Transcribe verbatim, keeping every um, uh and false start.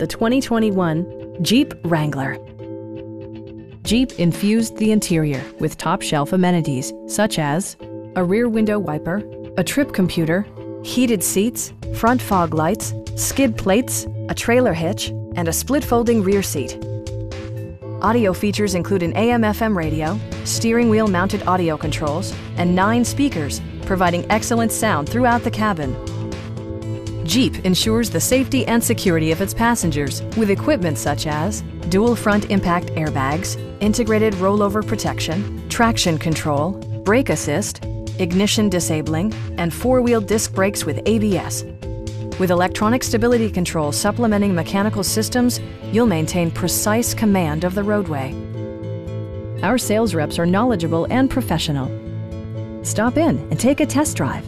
the twenty twenty-one Jeep Wrangler. Jeep infused the interior with top-shelf amenities such as a rear window wiper, a trip computer, heated seats, front fog lights, skid plates, a trailer hitch, and a split-folding rear seat. Audio features include an A M F M radio, steering wheel-mounted audio controls, and nine speakers, providing excellent sound throughout the cabin. Jeep ensures the safety and security of its passengers with equipment such as dual front impact airbags, integrated rollover protection, traction control, brake assist, ignition disabling, and four-wheel disc brakes with A B S. With electronic stability control supplementing mechanical systems, you'll maintain precise command of the roadway. Our sales reps are knowledgeable and professional. Stop in and take a test drive.